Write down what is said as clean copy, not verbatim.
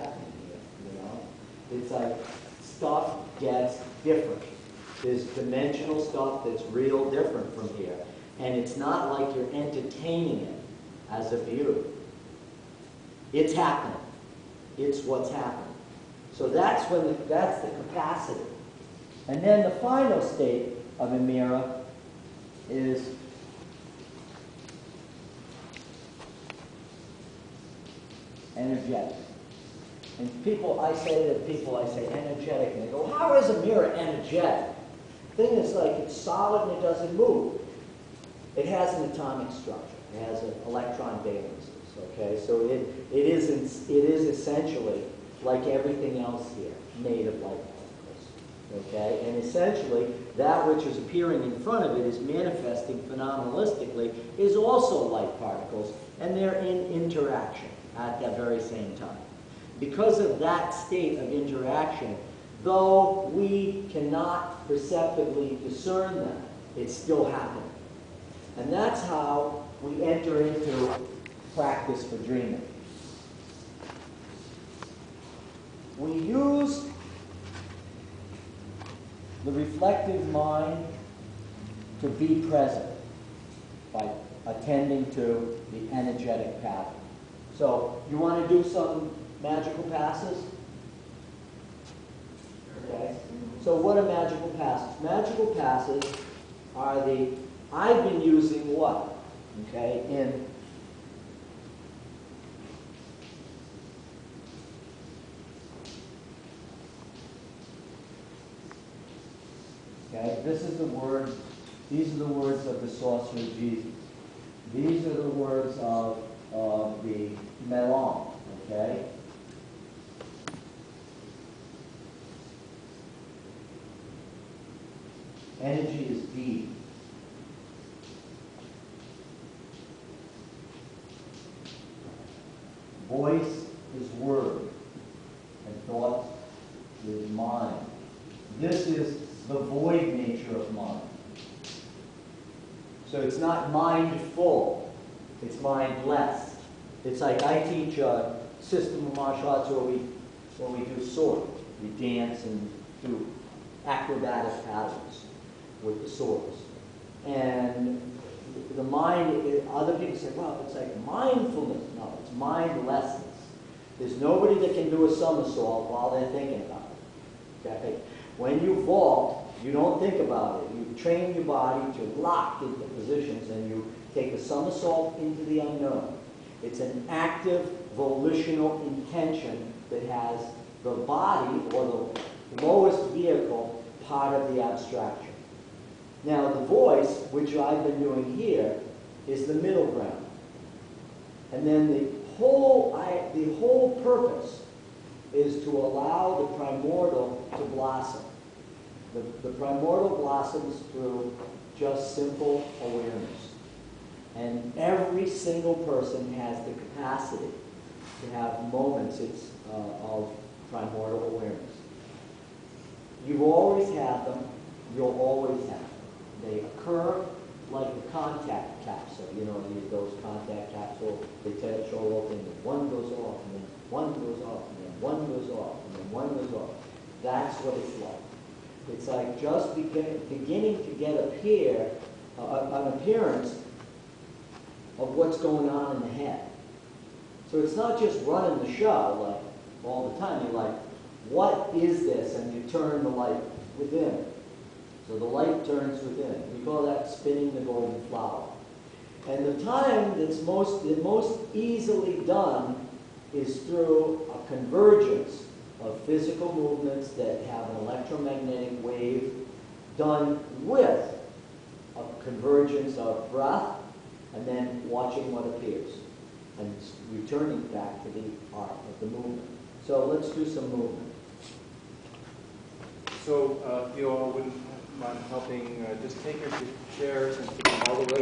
happening here, you know? It's like stuff gets different. There's dimensional stuff that's real different from here. And it's not like you're entertaining it as a view. It's happening. It's what's happening. So that's when that's the capacity. And then the final state of Amira is energetic. And people, I say to people, I say energetic, and they go, how is Amira energetic? The thing is like it's solid and it doesn't move. It has an atomic structure. It has an electron valences. Okay, so it is essentially like everything else here, made of light particles. Okay, and essentially that which is appearing in front of it is manifesting phenomenalistically is also light particles, and they're in interaction at that very same time. Because of that state of interaction, though we cannot perceptibly discern them, it's still happening. And that's how we enter into practice for dreaming. We use the reflective mind to be present by attending to the energetic pattern. So, you want to do some magical passes? Okay. So what are magical passes? Magical passes are the, I've been using what? Okay, in this is the word, these are the words of the Sorcerer Jesus. These are the words of the Melon, okay? Energy is deep. Voice is word. And thought is mind. This is the void nature of mind. So it's not mindful, it's mindless. It's like I teach a system of martial arts where we do sword. We dance and do acrobatic patterns with the swords. And the mind, other people say, well, it's like mindfulness. No, it's mindlessness. There's nobody that can do a somersault while they're thinking about it. Okay? When you vault, you don't think about it. You train your body to lock into positions and you take a somersault into the unknown. It's an active, volitional intention that has the body or the lowest vehicle part of the abstraction. Now the voice, which I've been doing here, is the middle ground. And then the whole purpose is to allow the primordial to blossom. The primordial blossoms through just simple awareness. And every single person has the capacity to have moments of primordial awareness. You always have them. You'll always have them. They occur like a contact capsule. You know, those contact capsules, they show off and then one goes off and then one goes off. One goes off, and then one goes off. That's what it's like. It's like just beginning to get an appearance of what's going on in the head. So it's not just running the show like all the time. You're like, what is this? And you turn the light within. So the light turns within. We call that spinning the golden flower. And the time that's most easily done is through a convergence of physical movements that have an electromagnetic wave done with a convergence of breath and then watching what appears and returning back to the art of the movement. So let's do some movement. So if you all wouldn't mind helping, just take your chairs and put them all the way